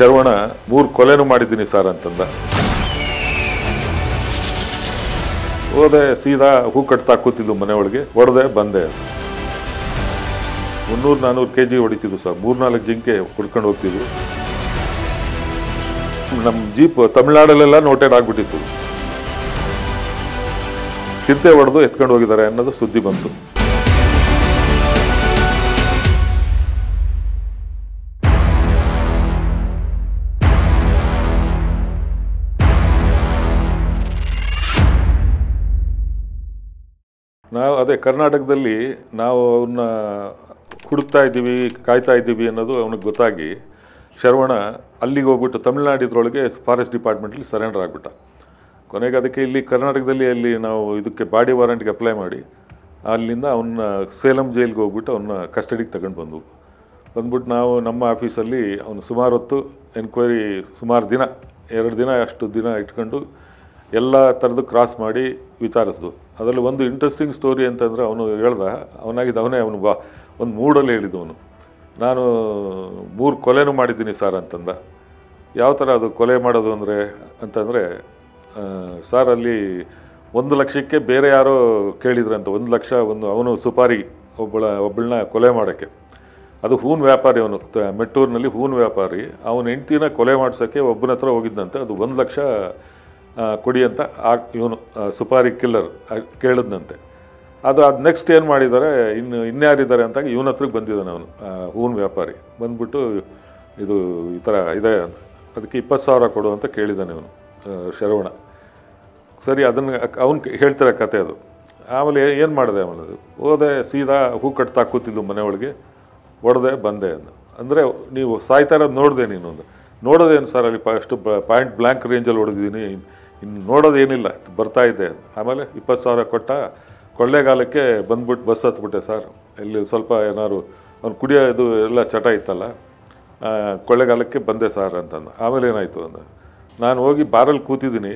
Sharavana 3 ಕೊಲೆನು ಮಾಡಿದಿನಿ sir ಅಂತಂದ ಓದೆ ಸೀದಾ ಹೂ ಕಟ್ತಾ ಕೂತಿದ್ಲು ಮನೆಯೊಳಗೆ ಹೊರದೆ ಬಂದೆ 300-400 ಕೆಜಿ ಹೊಡಿತಿದ್ರು ಸರ್ 3-4 ಜಿಂಕೆ ಹುಡ್ಕೊಂಡು ಹೋಗ್ತಿದ್ರು ನಮ್ಮ ಜೀಪ್ ತಮಿಳುನಾಡಲ್ಲೆಲ್ಲ ನೋಟೆಡ್ ಆಗಿಬಿಟ್ಟಿತ್ತು ಚಿಂತೆ ಹೊಡೆದು ಎತ್ಕೊಂಡು ಹೋಗಿದ್ದಾರೆ ಅನ್ನೋದು ಸುದ್ದಿ ಬಂತು ನಾವು ಅದೇ ಕರ್ನಾಟಕದಲ್ಲಿ ನಾವು ಅವನ್ನ ಹುಡುಕ್ತಾ ಇದ್ದೀವಿ ಕಾಯ್ತಾ ಇದ್ದೀವಿ ಅನ್ನೋದು ಅವನಿಗೆ ಗೊತ್ತಾಗಿ ಶರವಣ ಅಲ್ಲಿಗೆ ಹೋಗ್ಬಿಟ್ಟು ತಮಿಳುನಾಡಿದ್ರೊಳಗೆ ಫಾರೆಸ್ಟ್ ಡಿಪಾರ್ಟ್ಮೆಂಟಲ್ಲಿ ಸರೆಂಡರ್ ಆಗಿಬಿಟ್ಟ ಕೊನೆಗೆ ಅದಕ್ಕೆ ಇಲ್ಲಿ ಕರ್ನಾಟಕದಲ್ಲಿ ಅಲ್ಲಿ ನಾವು ಇದಕ್ಕೆ ಬಾಡಿ ವಾರೆಂಟ್ಗೆ ಅಪ್ಲೈ ಮಾಡಿ ಅಲ್ಲಿಂದ ಅವನ್ನ ಸೇಲಂ ಜೈಲಿಗೆ ಹೋಗ್ಬಿಟ್ಟು ಅವನ್ನ ಕಸ್ಟಡಿಗೆ ತಗೊಂಡು ಬಂದವು ಬಂದ್ಬಿಟ್ಟು ನಾವು ನಮ್ಮ ಆಫೀಸಲ್ಲಿ ಅವನು ಸುಮಾರು ಹೊತ್ತು ಎನ್ಕ್ವೈರಿ ಸುಮಾರು ದಿನ 2 ದಿನ ಅಷ್ಟು ದಿನ ಇಟ್ಕೊಂಡು ಎಲ್ಲ ಥರದ್ದು ಕ್ರಾಸ್ ಮಾಡಿ ವಿಚಾರಿಸಿದ್ವು ಅದರಲ್ಲಿ ಒಂದು ಇಂಟ್ರೆಸ್ಟಿಂಗ್ ಸ್ಟೋರಿ ಅಂತಂದರೆ ಅವನು ಹೇಳ್ದ ಅವನು ಒಂದು ಮೂಡಲ್ಲಿ ಹೇಳಿದವನು ನಾನು 3 ಕೊಲೆನೂ ಮಾಡಿದ್ದೀನಿ ಸರ್ ಅಂತಂದ ಯಾವ ಥರ ಅದು ಕೊಲೆ ಮಾಡೋದು ಅಂದರೆ ಅಂತಂದರೆ ಸರ್ ಅಲ್ಲಿ 1 ಲಕ್ಷಕ್ಕೆ ಬೇರೆ ಯಾರೋ ಕೇಳಿದ್ರಂತ 1 ಲಕ್ಷ ಅವನು ಸುಪಾರಿ ಒಬ್ಬಳನ್ನ ಕೊಲೆ ಮಾಡೋಕ್ಕೆ ಅದು ಹೂನ್ ವ್ಯಾಪಾರಿ ಅವನು ಮೆಟ್ಟೂರಿನಲ್ಲಿ ಹೂನ್ ವ್ಯಾಪಾರಿ ಅವನ ಹೆಂಡ್ತಿನ ಕೊಲೆ ಮಾಡ್ಸೋಕ್ಕೆ ಒಬ್ಬನ ಹತ್ರ ಹೋಗಿದ್ದಂತೆ ಅದು 1 ಲಕ್ಷ ಕೊಡಿ ಅಂತ ಇವನು ಸುಪಾರಿ ಕಿಲ್ಲರ್ ಕೇಳಿದ್ನಂತೆ ಅದು ಅದು ನೆಕ್ಸ್ಟ್ ಏನು ಮಾಡಿದ್ದಾರೆ ಇನ್ಯಾರಿದ್ದಾರೆ ಅಂತಾಗ ಇವನ ಹತ್ರಕ್ಕೆ ಬಂದಿದ್ದಾನೆ ಅವನು ಹೂನ್ ವ್ಯಾಪಾರಿ ಬಂದ್ಬಿಟ್ಟು ಇದು ಈ ಥರ ಇದೆ ಅಂತ ಅದಕ್ಕೆ 20,000 ಕೊಡು ಅಂತ ಕೇಳಿದ್ದಾನೆ ಅವನು ಶರವಣ ಸರಿ ಅದನ್ನು ಅವನು ಹೇಳ್ತಿರೋ ಕತೆ ಅದು ಆಮೇಲೆ ಏನು ಮಾಡಿದೆ ಅವನು ಅದು ಹೋದೆ ಸೀದಾ ಹೂ ಕಟ್ತಾ ಕೂತಿದ್ದು ಮನೆಯೊಳಗೆ ಹೊಡೆದೆ ಬಂದೆ ಅಂದ ಅಂದರೆ ನೀವು ಸಾಯ್ತಾ ಇರೋದು ನೋಡಿದೆ ನೀನೊಂದು ನೋಡೋದೇನು ಸರ್ ಅಲ್ಲಿ ಅಷ್ಟು ಪಾಯಿಂಟ್ ಬ್ಲ್ಯಾಂಕ್ ರೇಂಜಲ್ಲಿ ಹೊಡೆದಿದ್ದೀನಿ ಇನ್ನು ನೋಡೋದೇನಿಲ್ಲ ಬರ್ತಾಯಿದ್ದೆ ಆಮೇಲೆ 20,000 ಕೊಟ್ಟ ಕೊಳ್ಳೆಗಾಲಕ್ಕೆ ಬಂದ್ಬಿಟ್ಟು ಬಸ್ ಹತ್ಬಿಟ್ಟೆ ಸರ್ ಇಲ್ಲಿ ಸ್ವಲ್ಪ ಏನಾದ್ರು ಅವ್ನು ಕುಡಿಯೋದು ಎಲ್ಲ ಚಟ ಇತ್ತಲ್ಲ ಕೊಳ್ಳೆಗಾಲಕ್ಕೆ ಬಂದೆ ಸರ್ ಅಂತಂದು ಆಮೇಲೆ ಏನಾಯಿತು ಅಂದ ನಾನು ಹೋಗಿ ಬಾರಲ್ಲಿ ಕೂತಿದ್ದೀನಿ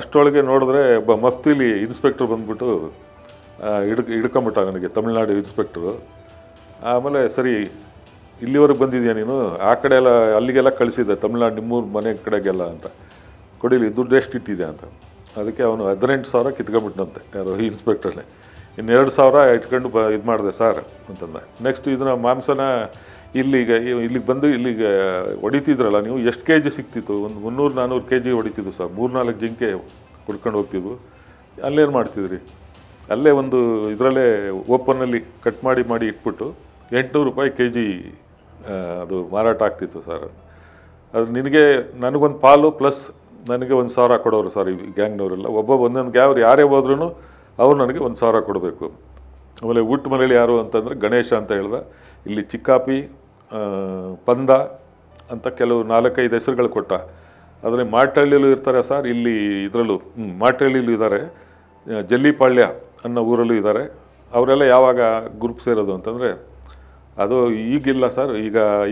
ಅಷ್ಟೊಳಗೆ ನೋಡಿದ್ರೆ ಒಬ್ಬ ಮಫ್ತಿಲಿ ಇನ್ಸ್ಪೆಕ್ಟ್ರ್ ಬಂದ್ಬಿಟ್ಟು ಹಿಡ್ಕೊಂಬಿಟ್ಟ ನನಗೆ ತಮಿಳ್ನಾಡು ಇನ್ಸ್ಪೆಕ್ಟ್ರು ಆಮೇಲೆ ಸರಿ ಇಲ್ಲಿವರೆಗೆ ಬಂದಿದ್ಯಾ ನೀನು ಆ ಕಡೆ ಎಲ್ಲ ಅಲ್ಲಿಗೆಲ್ಲ ಕಳಿಸಿದ್ದೆ ತಮಿಳ್ನಾಡು ನಿಮ್ಮೂರು ಮನೆ ಕಡೆಗೆಲ್ಲ ಅಂತ ಕೊಡಿಲಿ ದುಡ್ಡು ಎಷ್ಟು ಇಟ್ಟಿದೆ ಅಂತ ಅದಕ್ಕೆ ಅವನು 18,000 ಕಿತ್ಕೊಂಡ್ಬಿಟ್ಟನಂತೆ ಯಾರೋ ಇನ್ಸ್ಪೆಕ್ಟ್ರನ್ನೇ 2,000 ಇಟ್ಕೊಂಡು ಇದು ಮಾಡಿದೆ ಸರ್ ಅಂತಂದ ನೆಕ್ಸ್ಟ್ ಇದನ್ನ ಮಾಂಸನ ಇಲ್ಲಿಗೆ ಬಂದು ಇಲ್ಲಿಗೆ ಹೊಡಿತಿದ್ರಲ್ಲ ನೀವು ಎಷ್ಟು ಕೆ ಜಿ ಸಿಗ್ತಿತ್ತು ಒಂದು 300-400 ಕೆ ಜಿ ಹೊಡಿತಿದ್ವು ಸರ್ 3-4 ಜಿಂಕೆ ಕುಡ್ಕೊಂಡು ಹೋಗ್ತಿದ್ವು ಅಲ್ಲೇನು ಮಾಡ್ತಿದ್ರಿ ಅಲ್ಲೇ ಒಂದು ಇದರಲ್ಲೇ ಓಪನ್ನಲ್ಲಿ ಕಟ್ ಮಾಡಿ ಮಾಡಿ ಇಟ್ಬಿಟ್ಟು ₹800 ಕೆ ಜಿ ಅದು ಮಾರಾಟ ಆಗ್ತಿತ್ತು ಸರ್ ಅದು ನಿನಗೆ ನನಗೊಂದು ಪಾಲು ಪ್ಲಸ್ ನನಗೆ 1,000 ಕೊಡೋರು ಸರ್ ಈ ಗ್ಯಾಂಗ್ನವರೆಲ್ಲ ಒಂದೊಂದು ಗ್ಯಾವ್ರು ಯಾರೇ ಹೋದ್ರೂ ಅವ್ರು ನನಗೆ 1,000 ಕೊಡಬೇಕು ಆಮೇಲೆ ಊಟ ಮನೇಲಿ ಯಾರು ಅಂತಂದರೆ ಗಣೇಶ ಅಂತ ಹೇಳ್ದ ಇಲ್ಲಿ ಚಿಕ್ಕಾಪಿ ಪಂದ ಅಂತ ಕೆಲವು 4-5 ಹೆಸರುಗಳು ಕೊಟ್ಟ ಆದರೆ ಮಾಟಳ್ಳಿಯಲ್ಲೂ ಇರ್ತಾರೆ ಸರ್ ಇಲ್ಲಿ ಇದರಲ್ಲೂ ಮಾಟಳ್ಳಿಯಲ್ಲೂ ಇದ್ದಾರೆ ಜಲ್ಲಿಪಾಳ್ಯ ಅನ್ನೋ ಊರಲ್ಲೂ ಇದ್ದಾರೆ ಅವರೆಲ್ಲ ಯಾವಾಗ ಗ್ರೂಪ್ ಸೇರೋದು ಅಂತಂದರೆ ಅದು ಈಗಿಲ್ಲ ಸರ್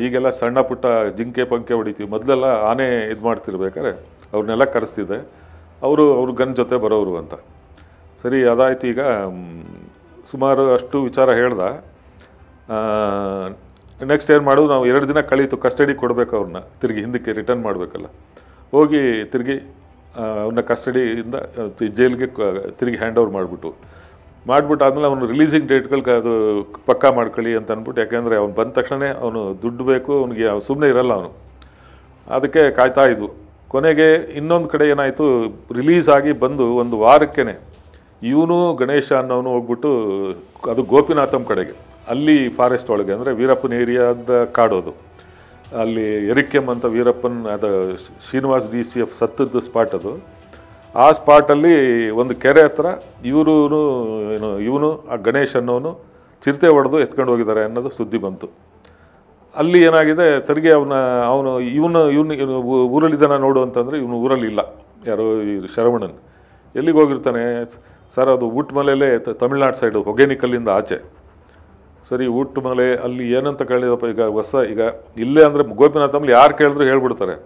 ಈಗೆಲ್ಲ ಸಣ್ಣ ಪುಟ್ಟ ಜಿಂಕೆ ಪಂಕೆ ಹೊಡಿತೀವಿ ಮೊದಲೆಲ್ಲ ಆನೆ ಇದು ಮಾಡ್ತಿರ್ಬೇಕಾರೆ ಅವ್ರನ್ನೆಲ್ಲ ಕರೆಸ್ತಿದ್ದೆ ಅವ್ರ ಗನ್ ಜೊತೆ ಬರೋರು ಅಂತ ಸರಿ ಅದಾಯ್ತು ಈಗ ಸುಮಾರು ಅಷ್ಟು ವಿಚಾರ ಹೇಳ್ದೆ ನೆಕ್ಸ್ಟ್ ಏನು ಮಾಡೋದು ನಾವು 2 ದಿನ ಕಳೀತು ಕಸ್ಟಡಿ ಕೊಡಬೇಕು ಅವ್ರನ್ನ ತಿರುಗಿ ಹಿಂದಕ್ಕೆ ರಿಟರ್ನ್ ಮಾಡಬೇಕಲ್ಲ ಹೋಗಿ ತಿರುಗಿ ಅವ್ರನ್ನ ಕಸ್ಟಡಿಯಿಂದ ಜೈಲಿಗೆ ತಿರುಗಿ ಹ್ಯಾಂಡ್ ಓವರ್ ಮಾಡಿಬಿಟ್ಟು ಆದಮೇಲೆ ಅವನು ರಿಲೀಸಿಂಗ್ ಡೇಟ್ಗಳಿಗೆ ಅದು ಪಕ್ಕಾ ಮಾಡ್ಕೊಳ್ಳಿ ಅಂತ ಅಂದ್ಬಿಟ್ಟು ಯಾಕೆಂದರೆ ಅವ್ನು ಬಂದ ತಕ್ಷಣ ಅವನು ದುಡ್ಡು ಬೇಕು ಅವ್ನಿಗೆ ಸುಮ್ಮನೆ ಇರಲ್ಲ ಅವನು ಅದಕ್ಕೆ ಕಾಯ್ತಾ ಇದ್ವು ಕೊನೆಗೆ ಇನ್ನೊಂದು ಕಡೆ ಏನಾಯಿತು ರಿಲೀಸ್ ಆಗಿ ಬಂದು 1 ವಾರಕ್ಕೇ ಇವನು ಗಣೇಶ ಅನ್ನೋನು ಹೋಗ್ಬಿಟ್ಟು ಅದು ಗೋಪಿನಾಥಂ ಕಡೆಗೆ ಅಲ್ಲಿ ಫಾರೆಸ್ಟ್ ಒಳಗೆ ಅಂದರೆ ವೀರಪ್ಪನ ಏರಿಯಾದ ಕಾಡೋದು ಅಲ್ಲಿ ಎರಿಕೆಮ್ ಅಂತ ವೀರಪ್ಪನ್ ಅದು ಶ್ರೀನಿವಾಸ್ DCF ಸತ್ತದ್ದು ಸ್ಪಾಟ್ ಅದು ಆ ಸ್ಪಾಟಲ್ಲಿ ಒಂದು ಕೆರೆ ಹತ್ರ ಇವನು ಆ ಗಣೇಶ್ ಅನ್ನೋನು ಚಿರತೆ ಹೊಡೆದು ಎತ್ಕೊಂಡು ಹೋಗಿದ್ದಾರೆ ಅನ್ನೋದು ಸುದ್ದಿ ಬಂತು ಅಲ್ಲಿ ಏನಾಗಿದೆ ತೆರಿಗೆ ಇವನು ಊರಲ್ಲಿದ್ದಾನ ನೋಡು ಅಂತಂದರೆ ಇವನು ಊರಲ್ಲಿ ಇಲ್ಲ ಯಾರೋ ಈ ಶರವಣನ್ ಎಲ್ಲಿಗೆ ಹೋಗಿರ್ತಾನೆ ಸರ್ ಅದು ಊಟಮಲೆಯಲ್ಲೇ ತಮಿಳ್ನಾಡು ಸೈಡು ಹೊಗೇನಿಕಲ್ಲಿಂದ ಆಚೆ ಸರಿ ಊಟಮಲೆ ಅಲ್ಲಿ ಏನಂತ ಕೇಳಿದಪ್ಪ ಈಗ ಈಗ ಇಲ್ಲೇ ಅಂದರೆ ಗೋಪಿನಾಥಲ್ಲಿ ಯಾರು ಕೇಳಿದ್ರು ಹೇಳ್ಬಿಡ್ತಾರೆ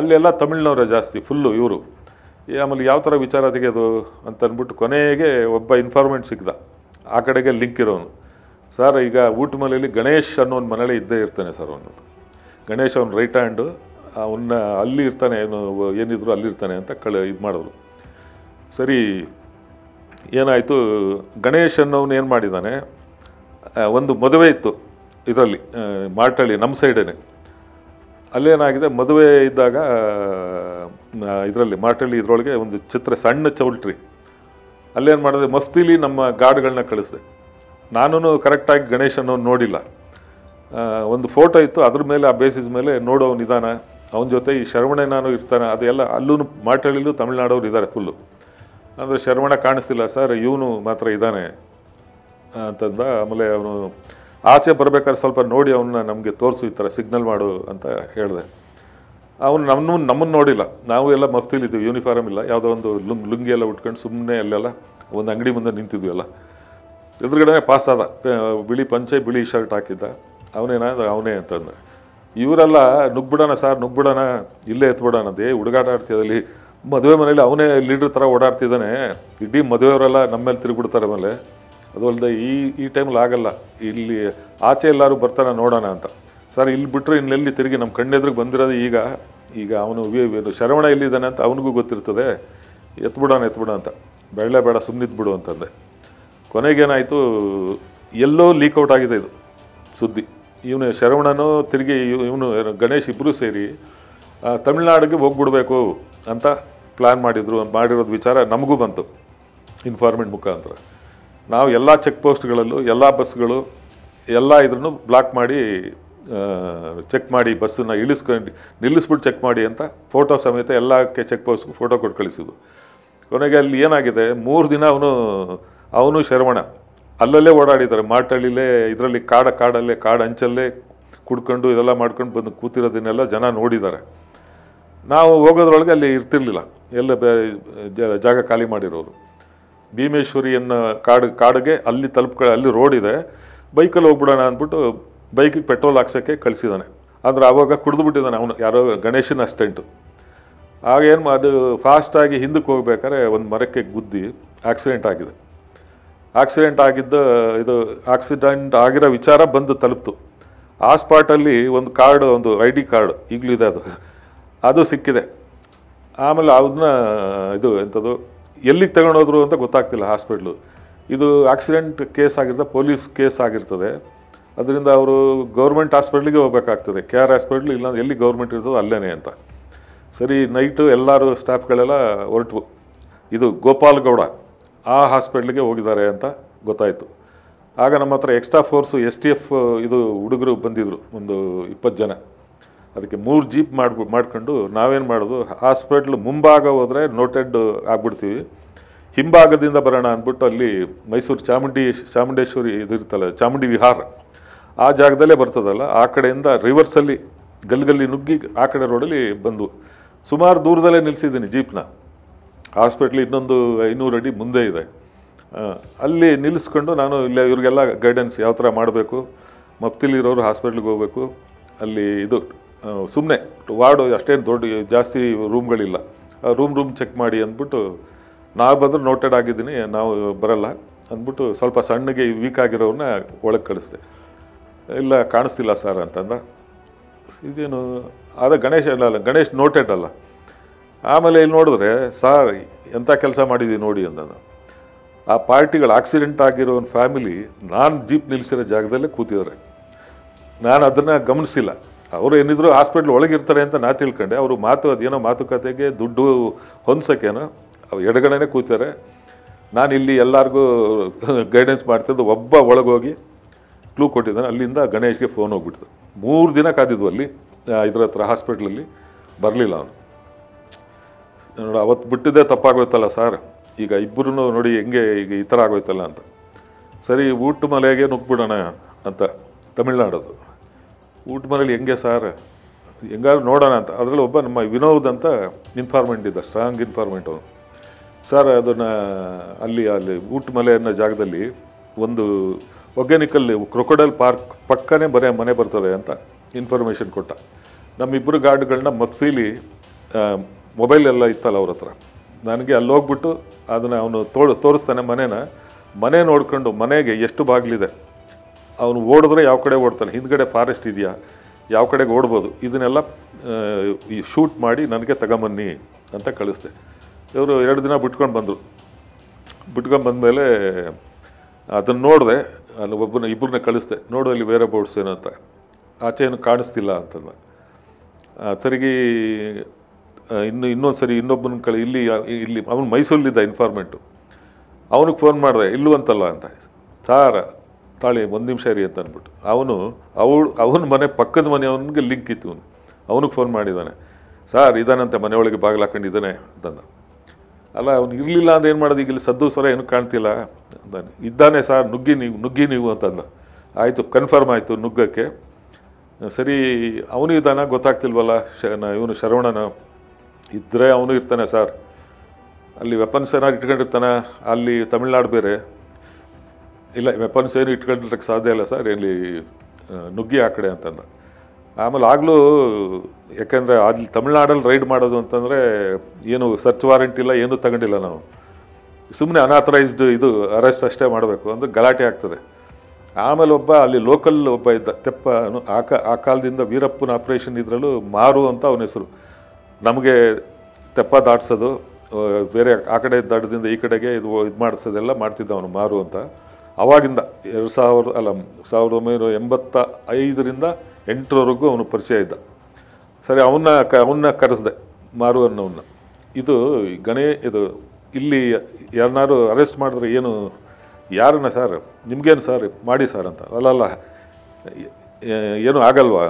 ಅಲ್ಲೆಲ್ಲ ತಮಿಳ್ನವರ ಜಾಸ್ತಿ ಫುಲ್ಲು ಇವರು ಆಮೇಲೆ ಯಾವ ಥರ ವಿಚಾರ ತೆಗೆಯೋದು ಅಂತ ಅಂದ್ಬಿಟ್ಟು ಕೊನೆಗೆ ಒಬ್ಬ ಇನ್ಫಾರ್ಮೆಂಟ್ ಸಿಗ್ದ ಆ ಕಡೆಗೆ ಲಿಂಕ್ ಇರೋನು ಸರ್ ಈಗ ಊಟ ಮನೆಯಲ್ಲಿ ಗಣೇಶ್ ಅನ್ನೋ ಒಂದು ಮನೇಲಿ ಇದ್ದೇ ಇರ್ತಾನೆ ಸರ್ ಅವನು ಗಣೇಶ್ ಅವ್ನು ರೈಟ್ ಹ್ಯಾಂಡು ಅವನ್ನ ಅಲ್ಲಿ ಇರ್ತಾನೆ ಏನಿದ್ರು ಅಲ್ಲಿ ಇರ್ತಾನೆ ಅಂತ ಇದು ಮಾಡೋರು. ಸರಿ ಏನಾಯಿತು, ಗಣೇಶ್ ಅನ್ನೋನು ಏನು ಮಾಡಿದ್ದಾನೆ, ಒಂದು ಮದುವೆ ಇತ್ತು ಇದರಲ್ಲಿ ಮಾರ್ಟಳ್ಳಿ ನಮ್ಮ ಸೈಡೇನೆ. ಅಲ್ಲೇನಾಗಿದೆ, ಮದುವೆ ಇದ್ದಾಗ ಇದರಲ್ಲಿ ಮಾರ್ಟಳ್ಳಿ ಇದರೊಳಗೆ ಒಂದು ಚಿತ್ರ ಸಣ್ಣ ಚೌಲ್ಟ್ರಿ ಅಲ್ಲೇನು ಮಾಡಿದೆ, ಮಫ್ತಿಲಿ ನಮ್ಮ ಗಾರ್ಡ್ಗಳನ್ನ ಕಳಿಸಿದೆ. ನಾನು ಕರೆಕ್ಟಾಗಿ ಗಣೇಶನೋ ನೋಡಿಲ್ಲ, ಒಂದು ಫೋಟೋ ಇತ್ತು ಅದ್ರ ಮೇಲೆ ಆ ಬೇಸಿಸ್ ಮೇಲೆ ನೋಡೋ ನಿಧಾನ, ಅವನ ಜೊತೆ ಈ ಶರವಣ ನಾನು ಇರ್ತಾನೆ ಅದೆಲ್ಲ. ಅಲ್ಲೂ ಮಾರ್ಟಳ್ಳಿಲೂ ತಮಿಳ್ನಾಡವ್ರು ಇದ್ದಾರೆ ಫುಲ್ಲು. ಅಂದರೆ ಶರವಣ ಕಾಣಿಸ್ತಿಲ್ಲ ಸರ್, ಇವನು ಮಾತ್ರ ಇದ್ದಾನೆ ಅಂತಂದ. ಆಮೇಲೆ ಅವನು ಆಚೆ ಬರಬೇಕಾದ್ರೆ ಸ್ವಲ್ಪ ನೋಡಿ ಅವನ್ನ ನಮಗೆ ತೋರಿಸು, ಈ ಥರ ಸಿಗ್ನಲ್ ಮಾಡು ಅಂತ ಹೇಳಿದೆ. ಅವನು ನಮ್ಮನ್ನು ನೋಡಿಲ್ಲ, ನಾವು ಎಲ್ಲ ಮಫ್ತಿಲಿದ್ದೀವಿ, ಯೂನಿಫಾರ್ಮ್ ಇಲ್ಲ, ಯಾವುದೋ ಒಂದು ಲುಂಗಿ ಎಲ್ಲ ಉಟ್ಕೊಂಡು ಸುಮ್ಮನೆ ಅಲ್ಲೆಲ್ಲ ಒಂದು ಅಂಗಡಿ ಮುಂದೆ ನಿಂತಿದ್ವಿ ಎಲ್ಲ. ಎದುರುಗಡೆ ಪಾಸ್ ಆದ, ಬಿಳಿ ಪಂಚೆ ಬಿಳಿ ಶರ್ಟ್ ಹಾಕಿದ್ದ. ಅವನೇನಾದ್ರೆ ಅವನೇ ಅಂತಂದ. ಇವರೆಲ್ಲ ನುಗ್ಬಿಡೋಣ ಸರ್, ನುಗ್ಬಿಡೋಣ, ಇಲ್ಲೇ ಎತ್ಬಿಡೋಣ ಅದೇ ಹುಡುಗಾಟ ಆಡ್ತಿದ್ದಲ್ಲಿ, ಮದುವೆ ಮನೇಲಿ ಅವನೇ ಲೀಡ್ರ್ ಥರ ಓಡಾಡ್ತಿದ್ದಾನೆ, ಇಡೀ ಮದುವೆಯವರೆಲ್ಲ ನಮ್ಮ ಮೇಲೆ ತಿರುಗಿಬಿಡ್ತಾರೆ ಮೇಲೆ. ಅದು ಅಲ್ಲದೆ ಈ ಟೈಮಲ್ಲಿ ಆಗಲ್ಲ, ಇಲ್ಲಿ ಆಚೆ ಎಲ್ಲರೂ ಬರ್ತಾನೆ ನೋಡೋಣ ಅಂತ. ಸರ್ ಇಲ್ಲಿ ಬಿಟ್ಟರೆ ಇನ್ನೆಲ್ಲಿ ತಿರುಗಿ ನಮ್ಮ ಕಣ್ಣೆದ್ರಿಗೆ ಬಂದಿರೋದು ಈಗ ಈಗ ಅವನು ಶರವಣ ಇಲ್ಲಿದ್ದಾನೆ ಅಂತ ಅವನಿಗೂ ಗೊತ್ತಿರ್ತದೆ, ಎತ್ಬಿಡೋಣ ಅಂತ. ಬೆಳ್ಳೆ ಬೇಡ ಸುಮ್ಮನಿದ್ಬಿಡು ಅಂತಂದೆ. ಕೊನೆಗೇನಾಯಿತು, ಎಲ್ಲೋ ಲೀಕೌಟ್ ಆಗಿದೆ ಇದು ಸುದ್ದಿ. ಇವನು ಶರವಣನೂ ತಿರುಗಿ ಇವನು ಗಣೇಶ್ ಇಬ್ಬರೂ ಸೇರಿ ತಮಿಳ್ನಾಡಿಗೆ ಹೋಗ್ಬಿಡ್ಬೇಕು ಅಂತ ಪ್ಲ್ಯಾನ್ ಮಾಡಿರೋದು ವಿಚಾರ ನಮಗೂ ಬಂತು ಇನ್ಫಾರ್ಮೆಂಟ್ ಮುಖಾಂತರ. ನಾವು ಎಲ್ಲ ಚೆಕ್ ಪೋಸ್ಟ್ಗಳಲ್ಲೂ ಎಲ್ಲ ಬಸ್ಗಳು ಎಲ್ಲ ಇದ್ರೂ ಬ್ಲಾಕ್ ಮಾಡಿ ಚೆಕ್ ಮಾಡಿ, ಬಸ್ಸನ್ನು ಇಳಿಸ್ಕೊಂಡು ನಿಲ್ಲಿಸ್ಬಿಟ್ಟು ಚೆಕ್ ಮಾಡಿ ಅಂತ ಫೋಟೋ ಸಮೇತ ಎಲ್ಲಕ್ಕೆ ಚೆಕ್ ಪೋಸ್ಟ್ಗೂ ಫೋಟೋ ಕೊಟ್ಟು ಕಳಿಸಿದ್ದು. ಕೊನೆಗೆ ಅಲ್ಲಿ ಏನಾಗಿದೆ, 3 ದಿನ ಅವನು ಶರವಣ ಅಲ್ಲಲ್ಲೇ ಓಡಾಡಿದ್ದಾರೆ ಮಾರ್ಟಳ್ಳಿಲೇ, ಇದರಲ್ಲಿ ಕಾಡಲ್ಲೇ ಅಂಚಲ್ಲೇ ಕುಡ್ಕೊಂಡು ಇದೆಲ್ಲ ಮಾಡ್ಕೊಂಡು ಬಂದು ಕೂತಿರೋದನ್ನೆಲ್ಲ ಜನ ನೋಡಿದ್ದಾರೆ. ನಾವು ಹೋಗೋದ್ರೊಳಗೆ ಅಲ್ಲಿ ಇರ್ತಿರ್ಲಿಲ್ಲ, ಎಲ್ಲ ಜಾಗ ಖಾಲಿ ಮಾಡಿರೋರು. ಭೀಮೇಶ್ವರಿಯನ್ನು ಕಾಡಿಗೆ ಅಲ್ಲಿ ಅಲ್ಲಿ ರೋಡ್ ಇದೆ, ಬೈಕಲ್ಲಿ ಹೋಗ್ಬಿಡೋಣ ಅಂದ್ಬಿಟ್ಟು ಬೈಕಿಗೆ ಪೆಟ್ರೋಲ್ ಹಾಕ್ಸೋಕ್ಕೆ ಕಳಿಸಿದ್ದಾನೆ. ಆದರೆ ಆವಾಗ ಕುಡಿದುಬಿಟ್ಟಿದ್ದಾನೆ ಅವನು, ಯಾರೋ ಗಣೇಶನ ಅಸ್ಟೆಂಟು. ಆಗೇನು ಅದು ಫಾಸ್ಟಾಗಿ ಹಿಂದಕ್ಕೆ ಹೋಗ್ಬೇಕಾದ್ರೆ ಒಂದು ಮರಕ್ಕೆ ಗುದ್ದಿ ಆಕ್ಸಿಡೆಂಟ್ ಆಗಿದೆ. ಆಕ್ಸಿಡೆಂಟ್ ಆಗಿದ್ದ ಇದು ಆಕ್ಸಿಡೆಂಟ್ ಆಗಿರೋ ವಿಚಾರ ಬಂದು ತಲುಪ್ತು. ಆ ಸ್ಪಾಟಲ್ಲಿ ಒಂದು ಕಾರ್ಡ್, ಒಂದು ಐ ಡಿ ಕಾರ್ಡ್ ಈಗಲೂ ಇದೆ, ಅದು ಸಿಕ್ಕಿದೆ. ಆಮೇಲೆ ಅದನ್ನ ಇದು ಎಂಥದ್ದು ಎಲ್ಲಿಗೆ ತಗೊಂಡೋದ್ರು ಅಂತ ಗೊತ್ತಾಗ್ತಿಲ್ಲ ಹಾಸ್ಪಿಟ್ಲು. ಇದು ಆಕ್ಸಿಡೆಂಟ್ ಕೇಸ್ ಆಗಿರ್ತದೆ, ಪೊಲೀಸ್ ಕೇಸ್ ಆಗಿರ್ತದೆ, ಅದರಿಂದ ಅವರು ಗೌರ್ಮೆಂಟ್ ಹಾಸ್ಪಿಟ್ಲಿಗೆ ಹೋಗ್ಬೇಕಾಗ್ತದೆ, ಕೆ ಆರ್ ಹಾಸ್ಪಿಟ್ಲ್ ಇಲ್ಲ ಎಲ್ಲಿ ಗೌರ್ಮೆಂಟ್ ಇರ್ತದೆ ಅಲ್ಲೇ ಅಂತ. ಸರಿ ನೈಟು ಎಲ್ಲರೂ ಸ್ಟಾಫ್ಗಳೆಲ್ಲ ಹೊರಟು, ಇದು ಗೋಪಾಲಗೌಡ ಆ ಹಾಸ್ಪಿಟ್ಲಿಗೆ ಹೋಗಿದ್ದಾರೆ ಅಂತ ಗೊತ್ತಾಯಿತು. ಆಗ ನಮ್ಮ ಹತ್ರ ಎಕ್ಸ್ಟ್ರಾ ಫೋರ್ಸು STF ಇದು ಹುಡುಗರು ಬಂದಿದ್ದರು, ಒಂದು 20 ಜನ. ಅದಕ್ಕೆ 3 ಜೀಪ್ ಮಾಡ್ಕೊಂಡು ನಾವೇನು ಮಾಡೋದು, ಹಾಸ್ಪಿಟ್ಲ್ ಮುಂಭಾಗ ಹೋದರೆ ನೋಟೆಡ್ ಆಗ್ಬಿಡ್ತೀವಿ, ಹಿಂಭಾಗದಿಂದ ಬರೋಣ ಅಂದ್ಬಿಟ್ಟು ಅಲ್ಲಿ ಮೈಸೂರು ಚಾಮುಂಡೇಶ್ವರಿ ಇದಿರ್ತಲ್ಲ, ಚಾಮುಂಡಿ ವಿಹಾರ ಆ ಜಾಗದಲ್ಲೇ ಬರ್ತದಲ್ಲ, ಆ ಕಡೆಯಿಂದ ರಿವರ್ಸಲ್ಲಿ ಗಲ್ಗಲ್ಲಿ ನುಗ್ಗಿ ಆ ಕಡೆ ರೋಡಲ್ಲಿ ಬಂದು ಸುಮಾರು ದೂರದಲ್ಲೇ ನಿಲ್ಲಿಸಿದ್ದೀನಿ ಜೀಪ್ನ. ಹಾಸ್ಪಿಟ್ಲ್ ಇನ್ನೊಂದು 500 ಅಡಿ ಮುಂದೆ ಇದೆ. ಅಲ್ಲಿ ನಿಲ್ಲಿಸ್ಕೊಂಡು ನಾನು ಇಲ್ಲ ಇವ್ರಿಗೆಲ್ಲ ಗೈಡೆನ್ಸ್ ಯಾವ ಥರ ಮಾಡಬೇಕು, ಮಫ್ತಿಲಿರೋರು ಹಾಸ್ಪಿಟ್ಲಿಗೆ ಹೋಗಬೇಕು, ಅಲ್ಲಿ ಇದು ಸುಮ್ಮನೆ ವಾರ್ಡು ಅಷ್ಟೇನು ದೊಡ್ಡ ಜಾಸ್ತಿ ರೂಮ್ಗಳಿಲ್ಲ, ರೂಮ್ ಚೆಕ್ ಮಾಡಿ ಅಂದ್ಬಿಟ್ಟು ನಾವು ಬಂದರೆ ನೋಟೆಡ್ ಆಗಿದ್ದೀನಿ, ನಾವು ಬರಲ್ಲ ಅಂದ್ಬಿಟ್ಟು ಸ್ವಲ್ಪ ಸಣ್ಣಗೆ ವೀಕ್ ಆಗಿರೋರನ್ನ ಒಳಗೆ ಕಳಿಸ್ದೆ. ಇಲ್ಲ ಕಾಣಿಸ್ತಿಲ್ಲ ಸರ್ ಅಂತಂದ. ಇದೇನು ಆದ, ಗಣೇಶ್ ಅಲ್ಲ, ಗಣೇಶ್ ನೋಟೆಡ್ ಅಲ್ಲ. ಆಮೇಲೆ ಇಲ್ಲಿ ನೋಡಿದ್ರೆ ಸರ್ ಎಂಥ ಕೆಲಸ ಮಾಡಿದ್ದೀವಿ ನೋಡಿ ಅಂತಂದ. ಆ ಪಾರ್ಟಿಗಳು ಆಕ್ಸಿಡೆಂಟ್ ಆಗಿರೋ ಒಂದು ಫ್ಯಾಮಿಲಿ ನಾನು ಜೀಪ್ ನಿಲ್ಲಿಸಿರೋ ಜಾಗದಲ್ಲೇ ಕೂತಿದ್ದಾರೆ, ನಾನು ಅದನ್ನು ಗಮನಿಸಿಲ್ಲ. ಅವರು ಏನಿದ್ರು ಹಾಸ್ಪಿಟ್ಲ್ ಒಳಗಿರ್ತಾರೆ ಅಂತ ನಾನು ತಿಳ್ಕೊಂಡೆ. ಅವರು ಅದೇನೋ ಮಾತುಕತೆಗೆ ದುಡ್ಡು ಹೊಂದ್ಸೋಕ್ಕೇನೋ ಅವ್ರು ಎಡಗಡೆನೇ ಕೂತಾರೆ. ನಾನು ಇಲ್ಲಿ ಎಲ್ಲರಿಗೂ ಗೈಡೆನ್ಸ್ ಮಾಡ್ತಿದ್ದು, ಒಬ್ಬ ಒಳಗೋಗಿ ಕ್ಲೂ ಕೊಟ್ಟಿದ್ದಾನೆ. ಅಲ್ಲಿಂದ ಗಣೇಶ್ಗೆ ಫೋನ್ ಹೋಗ್ಬಿಟ್ಟಿದೆ. 3 ದಿನ ಕಾದಿದ್ವು ಅಲ್ಲಿ ಇದರ ಹತ್ರ ಹಾಸ್ಪಿಟ್ಲಲ್ಲಿ, ಬರಲಿಲ್ಲ ಅವನು. ನೋಡಿ ಅವತ್ತು ಬಿಟ್ಟಿದ್ದೇ ತಪ್ಪಾಗೋಯ್ತಲ್ಲ ಸರ್, ಈಗ ಇಬ್ಬರೂ ನೋಡಿ ಹೆಂಗೆ ಈಗ ಈ ಥರ ಆಗೋಯ್ತಲ್ಲ ಅಂತ. ಸರಿ ಊಟ ಮನೆಗೆ ನುಗ್ಬಿಡೋಣ ಅಂತ ತಮಿಳ್ನಾಡೋದು. ಊಟ ಮನೇಲಿ ಹೆಂಗೆ ಸರ್, ಹೆಂಗಾದ್ರು ನೋಡೋಣ ಅಂತ. ಅದರಲ್ಲಿ ಒಬ್ಬ ನಮ್ಮ ವಿನೋದ್ ಅಂತ ಇನ್ಫಾರ್ಮೆಂಟ್ ಇದ್ದ, ಸ್ಟ್ರಾಂಗ್ ಇನ್ಫಾರ್ಮೆಂಟ್ ಅವನು. ಸರ್ ಅದನ್ನು ಅಲ್ಲಿ ಊಟ ಮಲೆ ಅನ್ನೋ ಜಾಗದಲ್ಲಿ ಒಂದು ಒಗ್ಯಾನಿಕಲ್ಲಿ ಕ್ರೊಕೊಡೈಲ್ ಪಾರ್ಕ್ ಪಕ್ಕನೇ ಮನೆ ಬರ್ತದೆ ಅಂತ ಇನ್ಫಾರ್ಮೇಷನ್ ಕೊಟ್ಟ. ನಮ್ಮಿಬ್ಬರು ಗಾರ್ಡ್ಗಳನ್ನ ಮಫ್ತಿಲಿ ಮೊಬೈಲೆಲ್ಲ ಇತ್ತಲ್ಲ ಅವ್ರ ಹತ್ರ, ನನಗೆ ಅಲ್ಲಿ ಹೋಗ್ಬಿಟ್ಟು ಅದನ್ನು ಅವನು ತೋರಿಸ್ತಾನೆ ಮನೆ ನೋಡ್ಕೊಂಡು, ಮನೆಗೆ ಎಷ್ಟು ಬಾಗಿಲಿದೆ, ಅವನು ಓಡಿದ್ರೆ ಯಾವ ಕಡೆ ಓಡ್ತಾನೆ, ಹಿಂದ್ಗಡೆ ಫಾರೆಸ್ಟ್ ಇದೆಯಾ, ಯಾವ ಕಡೆಗೆ ಓಡಬಹುದು ಇದನ್ನೆಲ್ಲ ಈ ಶೂಟ್ ಮಾಡಿ ನನಗೆ ತಗೊಂಬನ್ನಿ ಅಂತ ಕಳಿಸ್ದೆ. ಇವರು ಎರಡು ದಿನ ಬಿಟ್ಕೊಂಡು ಬಂದರು. ಬಿಟ್ಕೊಂಡು ಬಂದಮೇಲೆ ಅದನ್ನು ನೋಡಿದೆ, ಅಲ್ಲಿ ಒಬ್ಬನ ಇಬ್ಬರನ್ನ ಕಳಿಸ್ದೆ, ನೋಡು ಅಲ್ಲಿ ಬೇರೆ ಬೋರ್ಡ್ಸ್ ಏನೋ ಅಂತ. ಆಚೆ ಏನು ಕಾಣಿಸ್ತಿಲ್ಲ ಅಂತಂದ. ಸರಿಗಿ ಇನ್ನೊಂದು ಸರಿ ಇನ್ನೊಬ್ಬನ ಕಳಿ ಇಲ್ಲಿ ಇಲ್ಲಿ ಅವನು ಮೈಸೂರಲ್ಲಿದ್ದ ಇನ್ಫಾರ್ಮೆಂಟು, ಅವನಿಗೆ ಫೋನ್ ಮಾಡಿದೆ, ಇಲ್ಲೂ ಅಂತಲ್ಲ ಅಂತ. ಸಾರ ತಾಳಿ ಒಂದು ನಿಮಿಷ ಇರಿ ಅಂತ ಅಂದ್ಬಿಟ್ಟು ಅವನ ಮನೆ ಪಕ್ಕದ ಮನೆಯವನಿಗೆ ಲಿಂಕ್ ಇತ್ತು. ಅವನಿಗೆ ಫೋನ್ ಮಾಡಿದ್ದಾನೆ, ಸಾರ್ ಇದಾನಂತೆ ಮನೆಯೊಳಗೆ ಬಾಗಿಲಾಕೊಂಡಿದ್ದಾನೆ ಅಂತಂದ. ಅಲ್ಲ ಅವ್ನು ಇರಲಿಲ್ಲ ಅಂದ್ರೆ ಏನು ಮಾಡೋದು, ಈಗ ಇಲ್ಲಿ ಸದ್ದು ಸ್ವರ ಏನು ಕಾಣ್ತಿಲ್ಲ ಅಂತಾನೆ. ಇದ್ದಾನೆ ಸಾರ್, ನುಗ್ಗಿ ನೀವು ಅಂತಂದ. ಆಯಿತು, ಕನ್ಫರ್ಮ್ ಆಯಿತು ನುಗ್ಗಕ್ಕೆ. ಸರಿ, ಅವನು ಇದ್ದಾನ ಗೊತ್ತಾಗ್ತಿಲ್ವಲ್ಲ, ಇವನು ಶರವಣನ ಇದ್ದರೆ ಅವನು ಇರ್ತಾನೆ ಸಾರ್, ಅಲ್ಲಿ ವೆಪನ್ಸ್ ಏನಾದ್ರು ಇಟ್ಕೊಂಡಿರ್ತಾನೆ, ಅಲ್ಲಿ ತಮಿಳ್ನಾಡು ಬೇರೆ, ಇಲ್ಲ ವೆಪನ್ಸ್ ಏನು ಇಟ್ಕೊಂಡಿರಕ್ಕೆ ಸಾಧ್ಯ ಇಲ್ಲ ಸರ್, ಇಲ್ಲಿ ನುಗ್ಗಿ ಆ ಕಡೆ ಅಂತಂದ. ಆಮೇಲೆ ಆಗಲೂ ಯಾಕೆಂದರೆ ಅಲ್ಲಿ ತಮಿಳ್ನಾಡಲ್ಲಿ ರೈಡ್ ಮಾಡೋದು ಅಂತಂದರೆ ಏನು ಸರ್ಚ್ ವಾರೆಂಟ್ ಇಲ್ಲ, ಏನೂ ತಗೊಂಡಿಲ್ಲ, ನಾವು ಸುಮ್ಮನೆ ಅನ್ಆಥರೈಸ್ಡ್ ಇದು ಅರೆಸ್ಟ್ ಅಷ್ಟೇ ಮಾಡಬೇಕು ಅಂದರೆ ಗಲಾಟೆ ಆಗ್ತದೆ. ಆಮೇಲೆ ಒಬ್ಬ ಅಲ್ಲಿ ಲೋಕಲ್ ಒಬ್ಬ ಇದ್ದ ತೆಪ್ಪ, ಆ ಕಾಲದಿಂದ ವೀರಪ್ಪನ ಆಪ್ರೇಷನ್ ಇದರಲ್ಲೂ ಮಾರು ಅಂತ ಅವನ ಹೆಸರು. ನಮಗೆ ತೆಪ್ಪ ದಾಟಿಸೋದು, ಬೇರೆ ಆ ಕಡೆ ದಾಟದಿಂದ ಈ ಕಡೆಗೆ ಇದು ಮಾಡಿಸೋದೆಲ್ಲ ಮಾಡ್ತಿದ್ದ ಅವನು ಮಾರು ಅಂತ. ಆವಾಗಿಂದ 1985ರಿಂದ 1988 ಅವನು ಪರಿಚಯ ಇದ್ದ. ಸರಿ, ಅವನ್ನ ಕರೆಸ್ದೆ ಮಾರು ಅನ್ನೋನ್ನ. ಇದು ಇಲ್ಲಿ ಯಾರನ್ನಾರು ಅರೆಸ್ಟ್ ಮಾಡಿದ್ರೆ ಏನು, ಯಾರನ್ನ ಸರ್, ನಿಮಗೇನು ಸರ್ ಮಾಡಿ ಸರ್ ಅಂತ. ಅಲ್ಲ ಏನೂ ಆಗಲ್ವಾ,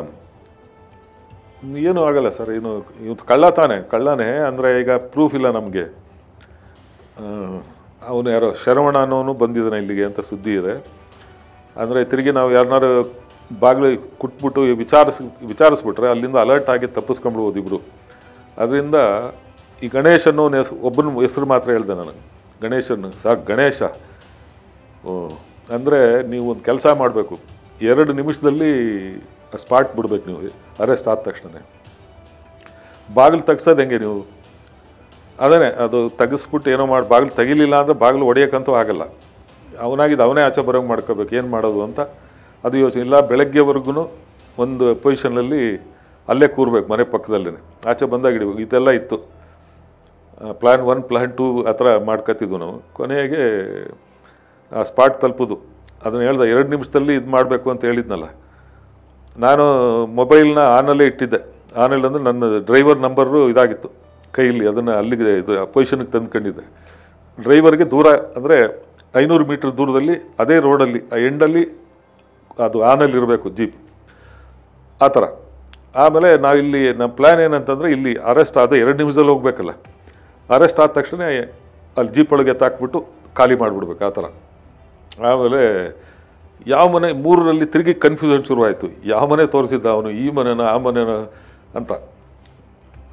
ಏನೂ ಆಗಲ್ಲ ಸರ್, ಏನು ಇವತ್ತು ಕಳ್ಳನೇ ಅಂದರೆ ಈಗ ಪ್ರೂಫ್ ಇಲ್ಲ ನಮಗೆ, ಅವನು ಯಾರೋ ಶರವಣ ಅನ್ನೋನು ಬಂದಿದ್ದಾನೆ ಇಲ್ಲಿಗೆ ಅಂತ ಸುದ್ದಿ ಇದೆ, ಅಂದರೆ ತಿರುಗಿ ನಾವು ಯಾರನ್ನಾರು ಬಾಗಿಲು ಕುಟ್ಬಿಟ್ಟು ವಿಚಾರಿಸ್ಬಿಟ್ರೆ ಅಲ್ಲಿಂದ ಅಲರ್ಟ್ ಆಗಿ ತಪ್ಪಿಸ್ಕೊಂಬಿಡ್ಬೋದು ಇಬ್ಬರು. ಅದರಿಂದ ಈ ಗಣೇಶ್ ಅನ್ನೋನು ಒಬ್ಬನ ಹೆಸರು ಮಾತ್ರ ಹೇಳಿದೆ ನಾನು, ಗಣೇಶನ್ನು ಸಾರ್ ಗಣೇಶ ಅಂದರೆ ನೀವು ಒಂದು ಕೆಲಸ ಮಾಡಬೇಕು, 2 ನಿಮಿಷದಲ್ಲಿ ಸ್ಪಾಟ್ ಬಿಡ್ಬೇಕು ನೀವು ಅರೆಸ್ಟ್ ಆದ ತಕ್ಷಣ. ಬಾಗಿಲು ತೆಗ್ಸೋದು ಹೆಂಗೆ ನೀವು, ಅದೇ ಅದು ತೆಗೆಸ್ಬಿಟ್ಟು ಏನೋ ಮಾಡಿ, ಬಾಗಿಲು ತೆಗಿಲಿಲ್ಲ ಅಂದರೆ ಬಾಗಿಲು ಹೊಡೆಯೋಕ್ಕಂತೂ ಆಗಲ್ಲ, ಅವನಾಗಿದ್ದು ಅವನೇ ಆಚೆ ಬರೋಂಗೆ ಮಾಡ್ಕೋಬೇಕು, ಏನು ಮಾಡೋದು ಅಂತ ಅದು ಯೋಚನೆ ಇಲ್ಲ. ಬೆಳಗ್ಗೆವರೆಗೂ ಒಂದು ಪೊಸಿಷನಲ್ಲಿ ಅಲ್ಲೇ ಕೂರಬೇಕು, ಮನೆ ಪಕ್ಕದಲ್ಲೇ, ಆಚೆ ಬಂದಾಗ ಹಿಡಿಬೇಕು. ಇದೆಲ್ಲ ಇತ್ತು, ಪ್ಲ್ಯಾನ್ 1 ಪ್ಲ್ಯಾನ್ 2 ಆ ಥರ ಮಾಡ್ಕೊತಿದ್ವು ನಾವು. ಕೊನೆಗೆ ಆ ಸ್ಪಾಟ್ ತಲುಪೋದು, ಅದನ್ನು ಹೇಳ್ದೆ 2 ನಿಮಿಷದಲ್ಲಿ ಇದು ಮಾಡಬೇಕು ಅಂತ ಹೇಳಿದ್ನಲ್ಲ, ನಾನು ಮೊಬೈಲ್ನ ಆನಲ್ಲೇ ಇಟ್ಟಿದ್ದೆ. ಆನಲ್ಲಿ ಅಂದರೆ ನನ್ನ ಡ್ರೈವರ್ ನಂಬರು ಇದಾಗಿತ್ತು ಕೈಯಲ್ಲಿ, ಅದನ್ನು ಅಲ್ಲಿಗೆ ಇದು ಪೊಸಿಷನ್ಗೆ ತಂದ್ಕೊಂಡಿದ್ದೆ. ಡ್ರೈವರ್ಗೆ ದೂರ ಅಂದರೆ 500 ಮೀಟ್ರ್ ದೂರದಲ್ಲಿ ಅದೇ ರೋಡಲ್ಲಿ ಆ ಎಂಡಲ್ಲಿ ಅದು ಆನಲ್ಲಿ ಇರಬೇಕು ಜೀಪ್, ಆ ಥರ. ಆಮೇಲೆ ನಾವಿಲ್ಲಿ ನಮ್ಮ ಪ್ಲ್ಯಾನ್ ಏನಂತಂದರೆ ಇಲ್ಲಿ ಅರೆಸ್ಟ್ ಆದರೆ 2 ನಿಮಿಷದಲ್ಲಿ ಹೋಗಬೇಕಲ್ಲ, ಅರೆಸ್ಟ್ ಆದ ತಕ್ಷಣ ಅಲ್ಲಿ ಜೀಪ್ ಒಳಗೆ ತಾಕ್ಬಿಟ್ಟು ಖಾಲಿ ಮಾಡಿಬಿಡ್ಬೇಕು, ಆ ಥರ. ಆಮೇಲೆ ಯಾವ ಮನೆ 3ರಲ್ಲಿ ತಿರುಗಿ ಕನ್ಫ್ಯೂಷನ್ ಶುರುವಾಯಿತು, ಯಾವ ಮನೆ ತೋರಿಸಿದ್ದ ಅವನು, ಈ ಮನೇನ ಆ ಮನೇನ ಅಂತ.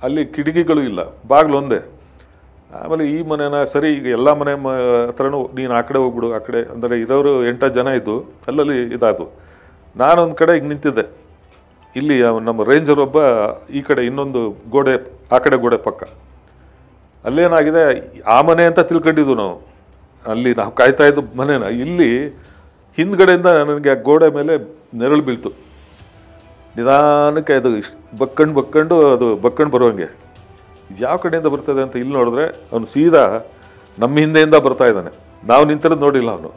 ಅಲ್ಲಿ ಕಿಟಕಿಗಳು ಇಲ್ಲ, ಬಾಗಿಲು ಒಂದೇ. ಆಮೇಲೆ ಈ ಮನೇನ, ಸರಿ ಈಗ ಎಲ್ಲ ಮನೆ ಹತ್ರನೂ ನೀನು ಆ ಕಡೆ ಹೋಗ್ಬಿಡು, ಆ ಕಡೆ ಅಂದರೆ ಇರೋರು 8 ಜನ ಇದ್ದು ಅಲ್ಲಲ್ಲಿ ಇದಾಯಿತು. ನಾನೊಂದು ಕಡೆ ಈಗ ನಿಂತಿದ್ದೆ, ಇಲ್ಲಿ ನಮ್ಮ ರೇಂಜರ್ ಒಬ್ಬ ಈ ಕಡೆ ಇನ್ನೊಂದು ಗೋಡೆ, ಆ ಕಡೆ ಗೋಡೆ ಪಕ್ಕ. ಅಲ್ಲೇನಾಗಿದೆ, ಆ ಮನೆ ಅಂತ ತಿಳ್ಕೊಂಡಿದ್ದು ನಾವು, ಅಲ್ಲಿ ನಾವು ಕಾಯ್ತಾ ಇದ್ದು ಮನೇನ, ಇಲ್ಲಿ ಹಿಂದ್ಗಡೆಯಿಂದ ನನಗೆ ಆ ಗೋಡೆ ಮೇಲೆ ನೆರಳು ಬೀಳ್ತು. ನಿಧಾನಕ್ಕೆ ಅದು ಬಕ್ಕಂಡು ಅದು ಬರೋಂಗೆ, ಇದು ಯಾವ ಕಡೆಯಿಂದ ಬರ್ತದೆ ಅಂತ ಇಲ್ಲಿ ನೋಡಿದ್ರೆ ಅವನು ಸೀದಾ ನಮ್ಮ ಹಿಂದೆಯಿಂದ ಬರ್ತಾ ಇದ್ದಾನೆ. ನಾವು ನಿಂತಿರೋದು ನೋಡಿಲ್ಲ, ಅವನು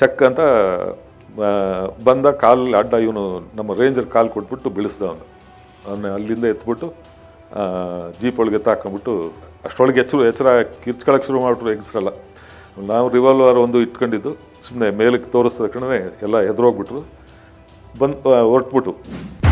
ಚಕ್ ಅಂತ ಬಂದ, ಕಾಲು ಅಡ್ಡ ಇವನು ನಮ್ಮ ರೇಂಜರ್ ಕಾಲು ಕೊಟ್ಬಿಟ್ಟು ಬೀಳಿಸ್ದ ಅವನು. ಅವನು ಅಲ್ಲಿಂದ ಎತ್ಬಿಟ್ಟು ಜೀಪ್ ಒಳಗೆ ತಾಕೊಂಡ್ಬಿಟ್ಟು, ಅಷ್ಟೊಳಗೆ ಎಚ್ಚರ ಕಿರ್ಚ್ಕೊಳಕ್ಕೆ ಶುರು ಮಾಡಿಬಿಟ್ರು ಹೆಂಗಸ್ರಲ್ಲ. ನಾವು ರಿವಾಲ್ವರ್ ಒಂದು ಇಟ್ಕೊಂಡಿದ್ದು, ಸುಮ್ಮನೆ ಮೇಲಕ್ಕೆ ತೋರಿಸ್ದ ಕಣೇ ಎಲ್ಲ ಹೆದ್ರೋಗ್ಬಿಟ್ರು, ಬಂದು ಹೊರಟ್ಬಿಟ್ಟು.